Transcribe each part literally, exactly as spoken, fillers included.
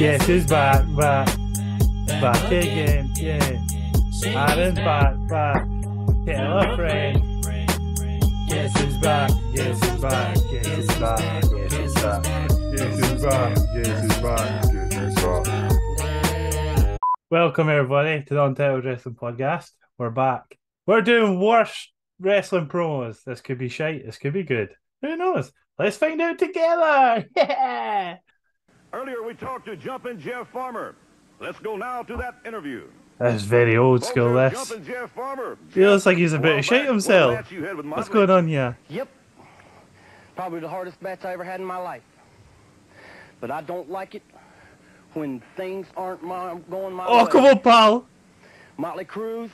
Yes, it's back, back, back again, yeah. Aaran back, back, tell a friend. Yes, it's back, yes, it's back, yes, it's back, yes, it's back, yes, it's back, yes, it's back, yes, it's back. Welcome everybody to the Untitled Wrestling Podcast. We're back. We're doing worse wrestling promos. This could be shite, this could be good. Who knows? Let's find out together, yeah! Earlier we talked to Jumping Jeff Farmer. Let's go now to that interview. That's very old school, this. Jumping Jeff Farmer. Feels like he's about to shit himself. What's going on here? Yep. Probably the hardest match I ever had in my life. But I don't like it when things aren't my, going my oh, way. Oh, come on, pal. Motley Crue,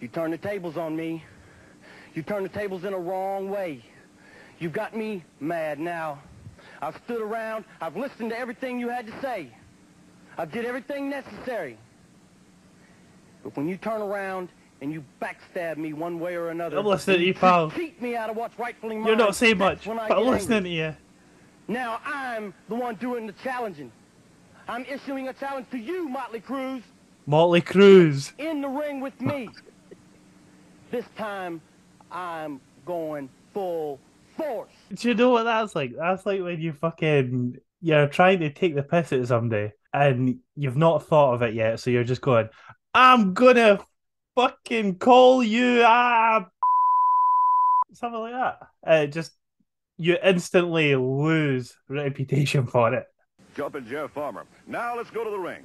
you turn the tables on me. You turn the tables in a wrong way. You got me mad now. I've stood around, I've listened to everything you had to say. I did everything necessary. But when you turn around and you backstab me one way or another, I'm listening to you, pal. Cheat me out of what's rightfully mine. You're not saying much, but I'm listening to you. Now I'm the one doing the challenging. I'm issuing a challenge to you, Motley Crue. Motley Crue. In the ring with me. This time, I'm going full force. Do you know what that's like? That's like when you fucking, you're trying to take the piss out of somebody and you've not thought of it yet, so you're just going, I'm gonna fucking call you a something like that. Uh, just, you instantly lose reputation for it. Jumping Jeff Farmer. Now let's go to the ring.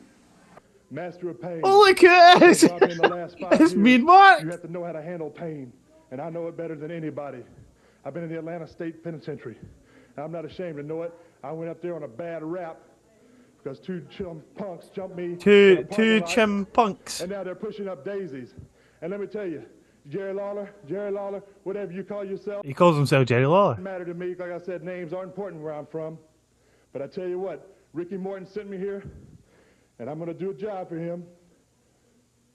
Master of pain. Oh, look at this! It's mean Mark! You have to know how to handle pain, and I know it better than anybody. I've been in the Atlanta State Penitentiary. I'm not ashamed to know it. I went up there on a bad rap because two chim punks jumped me. Two two chim punks. And now they're pushing up daisies. And let me tell you, Jerry Lawler, Jerry Lawler, whatever you call yourself. He calls himself Jerry Lawler. Doesn't matter to me. Like I said, names aren't important where I'm from. But I tell you what, Ricky Morton sent me here, and I'm going to do a job for him.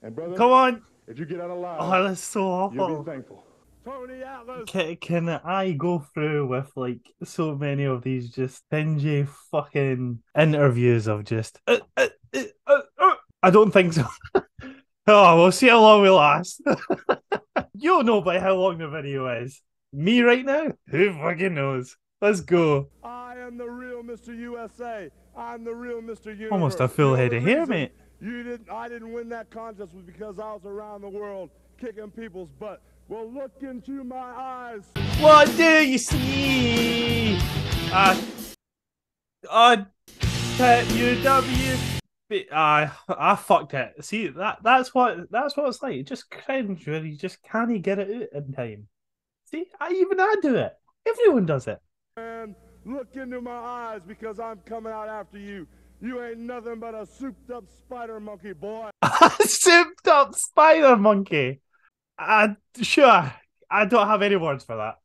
And brother, come on. If you get out alive, oh, that's so awful. You'll be thankful. Tony Atlas. Can, can I go through with like so many of these just dingy fucking interviews of just uh, uh, uh, uh, uh. I don't think so. Oh, we'll see how long we last. You'll know by how long the video is. Me right now? Who fucking knows? Let's go. I am the real Mister U S A. I'm the real Mister Universe. Almost a full head of hair, mate. You didn't. I didn't win that contest was because I was around the world kicking people's butt. Well, look into my eyes. What do you see? Uh, uh, U W. I, I fucked it. See that? That's what. That's what it's like. Just cringe where you just can't get it out in time. See, I even I do it. Everyone does it. And look into my eyes because I'm coming out after you. You ain't nothing but a souped-up spider monkey, boy. A souped-up spider monkey. I, sure, I don't have any words for that.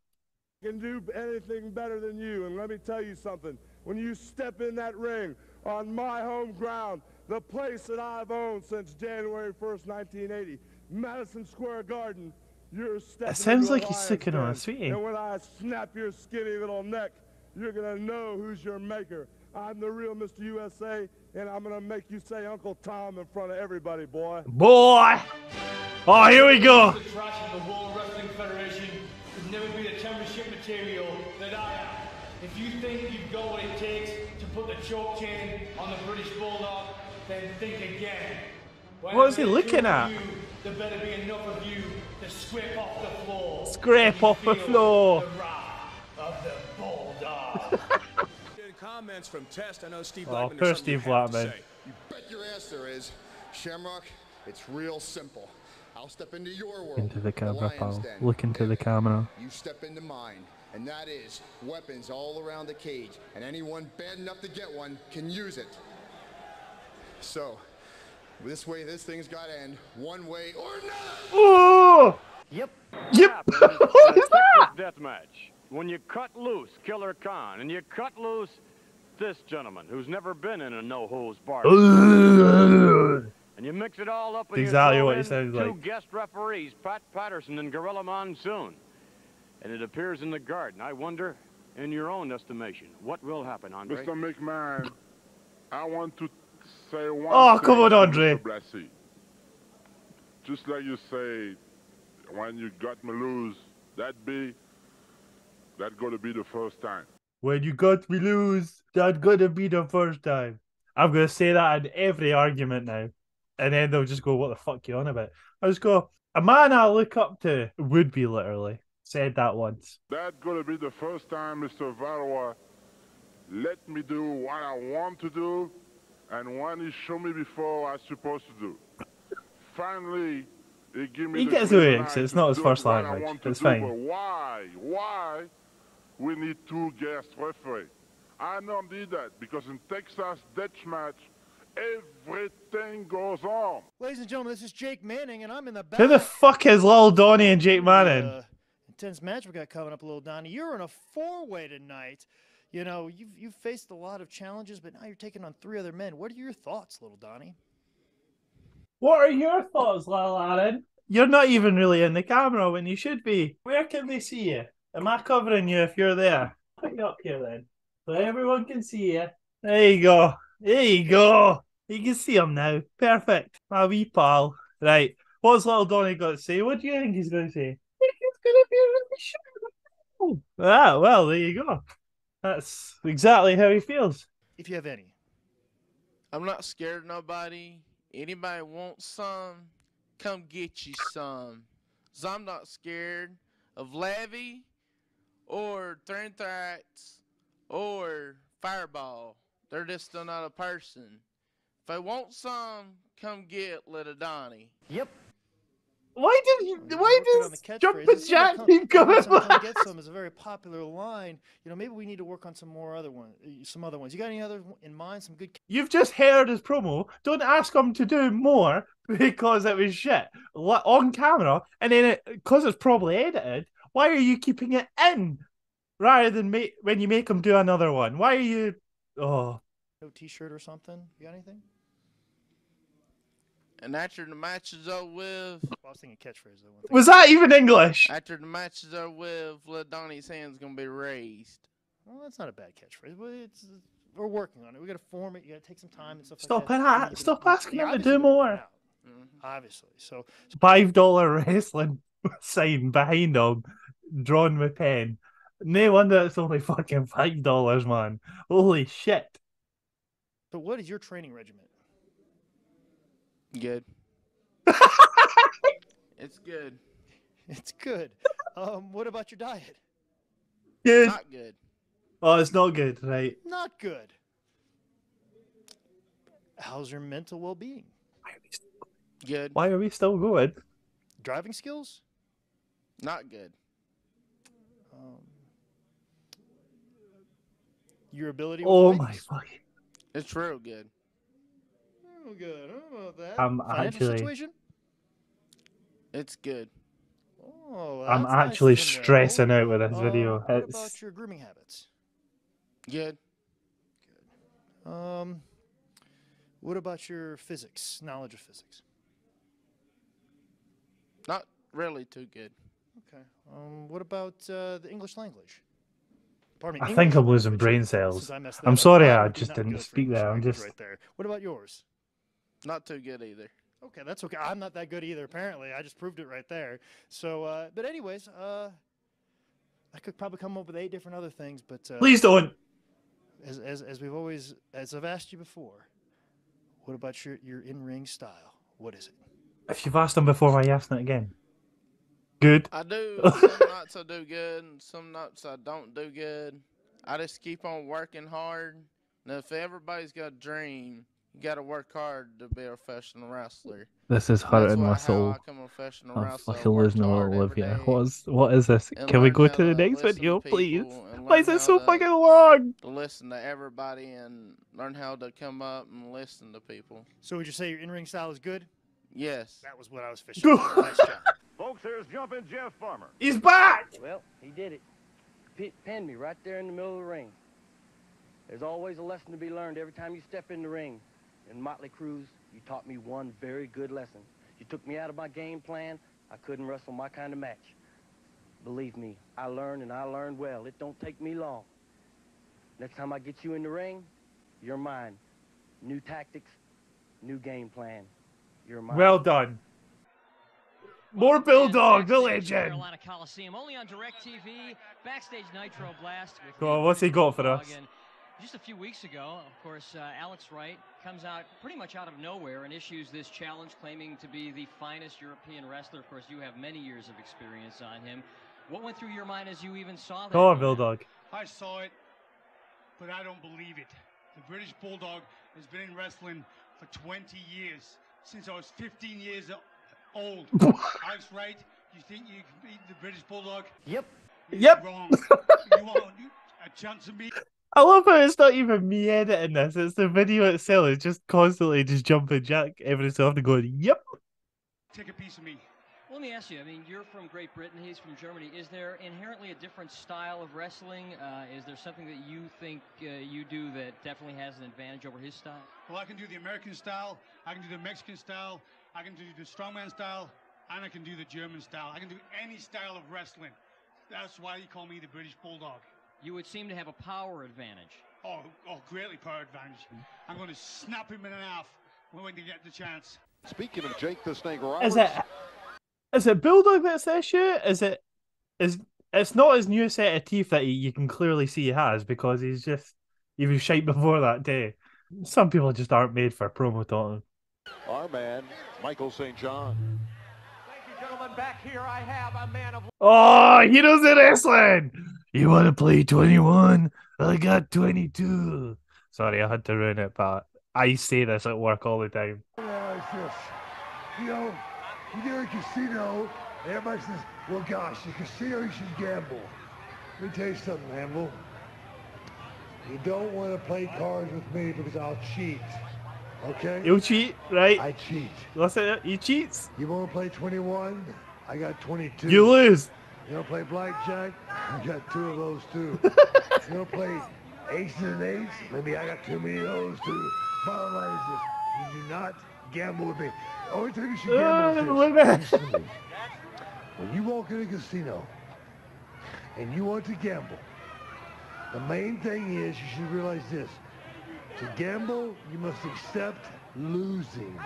I can do anything better than you, and let me tell you something. When you step in that ring on my home ground, the place that I've owned since January first, nineteen eighty, Madison Square Garden, you're stepping It sounds like he's sicking on a sweetie. And when I snap your skinny little neck, you're going to know who's your maker. I'm the real Mister U S A, and I'm going to make you say Uncle Tom in front of everybody, boy. Boy! Oh, here we go. The trash of the World Wrestling Federation could never be the championship material that I am. If you think you've got what it takes to put the choke chain on the British Bulldog, then think again. When what is he looking at? You, there better be enough of you to scrape off the floor. Scrape off the floor. The wrath of the Bulldog. Comments from Test. I know Steve Blackman. Oh, poor Steve Blackman. You bet your ass there is. Shamrock, it's real simple. I'll step into your world. Into the camera, pal. Look into the camera. You step into mine, and that is weapons all around the cage, and anyone bad enough to get one can use it. So, this way, this thing's got to end one way or another. Oh! Yep. Yep. What is that? Death match. When you cut loose, Killer Khan, and you cut loose this gentleman who's never been in a no-hose bar. And you mix it all up with exactly what it sounds like. Two guest referees, Pat Patterson and Gorilla Monsoon. And it appears in the garden. I wonder, in your own estimation, what will happen, Andre? Mister McMahon, I want to say one oh, thing come on, Andre. Blassie. Just like you say, when you got me loose, that be, that gonna be the first time. When you got me loose, that gonna be the first time. I'm gonna say that in every argument now. And then they'll just go, what the fuck you on about? I just go, a man I look up to would be literally said that once. That's gonna be the first time, Mister Valois. Let me do what I want to do, and when he show me before I supposed to do. Finally, he give me. He the gets away. It's not his first language. It's do, fine. Why? Why? We need two guest referee. I don't need that because in Texas death match, everything goes on. Ladies and gentlemen, this is Jake Manning, and I'm in the back. Who the fuck is Lil Donnie and Jake Manning? Uh, intense match we got coming up, Lil Donnie. You're in a four-way tonight. You know, you've, you've faced a lot of challenges, but now you're taking on three other men. What are your thoughts, Lil Donnie? What are your thoughts, Lil Aaron? You're not even really in the camera when you should be. Where can they see you? Am I covering you if you're there? Put you up here then, so everyone can see you. There you go. There you go. You can see him now. Perfect. My wee pal. Right. What's Lil Donnie got to say? What do you think he's going to say? I think he's going to be really sure. Ah, well, there you go. That's exactly how he feels. If you have any. I'm not scared of nobody. Anybody wants some, come get you some. So I'm not scared of Levy or Threnthrax or Fireball. They're just still not a person. If I want some, come get Little Donnie. Yep. Why did you, why does Jumpin' Jack keep going? Come get some is a very popular line. You know, maybe we need to work on some more other ones. Some other ones. You got any other in mind? Some good. You've just heard his promo. Don't ask him to do more because it was shit on camera, and then it, because it's probably edited. Why are you keeping it in rather than make, when you make him do another one? Why are you? Oh. No T-shirt or something? You got anything? And after the matches are with... Well, I was thinking catchphrase. Though, one thing. Was that even English? After the matches are with, Lil Donnie's hand's going to be raised. Well, that's not a bad catchphrase. But it's, we're working on it. We got to form it. You got to take some time and stuff Stop like that. that. Stop asking him to do more. Mm-hmm. Obviously. So, so five dollar wrestling sign behind him, drawn with pen. No wonder it's only fucking five dollars, man. Holy shit. So what is your training regimen? Good. It's good. It's good. Um, what about your diet? Good. Not good. Oh, it's not good, right? Not good. How's your mental well-being? Why are we still going? Good. Why are we still going? Driving skills? Not good. Um, your ability. Oh my fucking. It's real good. Real good. I don't know about that. I'm Financial actually. Situation? It's good. Oh, I'm actually nice stressing out with this uh, video. What it's... about your grooming habits? Good. Good. Um. What about your physics? Knowledge of physics? Not really too good. Okay. Um. What about uh, the English language? Me, I think I'm losing brain cells. I I'm sorry I just didn't speak there. I'm just... Right there. What about yours? Not too good either. Okay, that's okay. I'm not that good either, apparently. I just proved it right there. So, uh, but anyways, uh, I could probably come up with eight different other things, but... Uh, Please don't! As, as, as we've always... As I've asked you before, what about your, your in-ring style? What is it? If you've asked them before, why are you asking it again? Good. I do. Some nights I do good, and some nights I don't do good. I just keep on working hard. Now, if everybody's got a dream, you got to work hard to be a professional wrestler. This is hurting my soul. I'm fucking losing all of you. What is, what is this? Can we go to the next video, please? Why is it so fucking long? To listen to everybody and learn how to come up and listen to people. So would you say your in-ring style is good? Yes. That was what I was fishing for. Nice job. Folks, here's Jumping Jeff Farmer. He's back! Well, he did it. P pinned me right there in the middle of the ring. There's always a lesson to be learned every time you step in the ring. In Motley Crue, you taught me one very good lesson. You took me out of my game plan. I couldn't wrestle my kind of match. Believe me, I learned and I learned well. It don't take me long. Next time I get you in the ring, you're mine. New tactics, new game plan. You're my well done. More Bulldog, the legend. Carolina Coliseum, only on DirecTV, Backstage Nitro Blast. Well, what's he got for us? Just a few weeks ago, of course, uh, Alex Wright comes out pretty much out of nowhere and issues this challenge, claiming to be the finest European wrestler. Of course, you have many years of experience on him. What went through your mind as you even saw that? Oh, Bulldog. I saw it, but I don't believe it. The British Bulldog has been in wrestling for twenty years, since I was fifteen years old. Alex Wright, you think you can beat the British Bulldog? Yep. You're yep. Wrong. You want a chance of me? I love how it's not even me editing this. It's the video itself. It's just constantly just jumping Jack every so often going, yep. Take a piece of me. Well, let me ask you, I mean, you're from Great Britain, he's from Germany. Is there inherently a different style of wrestling? Uh, is there something that you think uh, you do that definitely has an advantage over his style? Well, I can do the American style. I can do the Mexican style. I can do the strongman style. And I can do the German style. I can do any style of wrestling. That's why you call me the British Bulldog. You would seem to have a power advantage. Oh, oh, greatly power advantage. I'm going to snap him in half when you get the chance. Speaking of Jake the Snake Roberts... Is it, is it Bulldog that's the issue? Is it... Is, it's not his new set of teeth that he, you can clearly see he has, because he's just... He was shite before that day. Some people just aren't made for promo talking. Our man, Michael Saint John. Thank you, gentlemen. Back here I have a man of... Oh, he knows the wrestling! You want to play twenty-one? I got twenty-two. Sorry, I had to ruin it, but I say this at work all the time. Uh, just, you know, you do a casino, and everybody says, well, gosh, the casino, you should gamble. Let me tell you something, Hamill. You don't want to play cards with me because I'll cheat, okay? You'll cheat, right? I cheat. Listen, he cheats. You want to play twenty-one? I got twenty-two. You lose. You don't play blackjack? I got two of those too. You don't play aces and eights? Maybe I got too many of those too. Bottom line is this: you do not gamble with me. The only thing you should gamble with uh, is this. When you walk in a casino and you want to gamble, the main thing is you should realize this: to gamble, you must accept losing.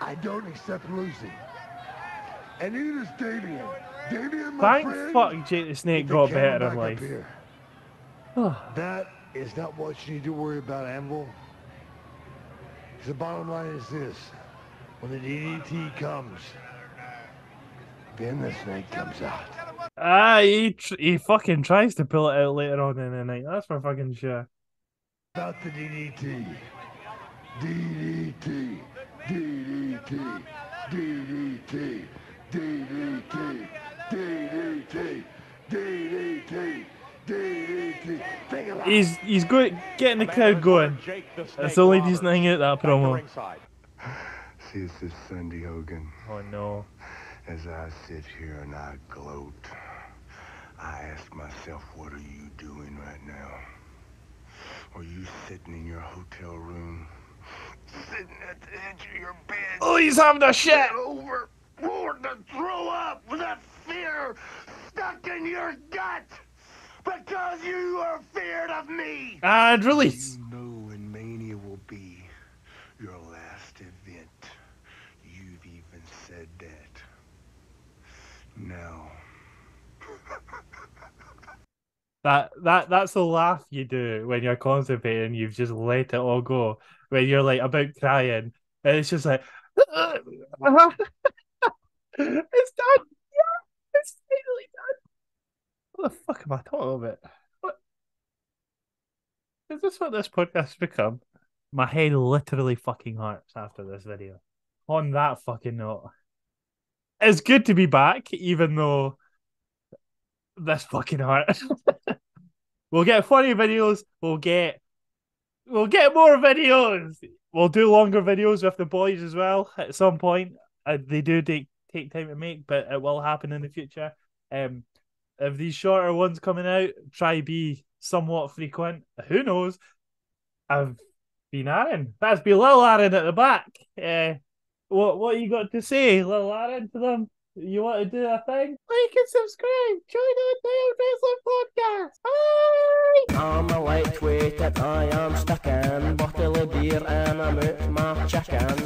I don't accept losing. And neither does Damien. Damien, my Thank friend, fuck Jake the Snake got better in life. That is not what you need to worry about, Anvil. Because the bottom line is this. When the D D T comes, then the snake comes out. Ah, he, tr he fucking tries to pull it out later on in the night. That's for fucking sure. About the D D T. D D T. D D T. D D T. D D T. D D T, D D T, D D T. He's he's good, getting the crowd going. That's the only decent thing at that promo. See, this is Sandy Hogan. Oh no. As I sit here and I gloat, I ask myself, what are you doing right now? Are you sitting in your hotel room, sitting at the edge of your bed? Oh, he's having a shit over. Born to throw up with a fear stuck in your gut because you are afraid of me. And release. You know when Mania will be your last event. You've even said that. Now. that that that's the laugh you do when you're constipating. You've just let it all go. When you're like about crying, and it's just like. It's done! Yeah! It's finally done! What the fuck am I talking about? What? Is this what this podcast has become? My head literally fucking hurts after this video. On that fucking note. It's good to be back, even though this fucking hurts. We'll get funny videos, we'll get... We'll get more videos! We'll do longer videos with the boys as well, at some point. Uh, they do take... take time to make, but it will happen in the future. Um, if these shorter ones coming out, try be somewhat frequent. Who knows? I've been Aaran. That's be Lil Aaran at the back. Uh, what what you got to say, Lil Aaran, to them? You want to do a thing? Like and subscribe. Join Untitled Wrestling Podcast. Bye! I'm a lightweight that I am stuck in. Bottle of beer and I'm out my chicken.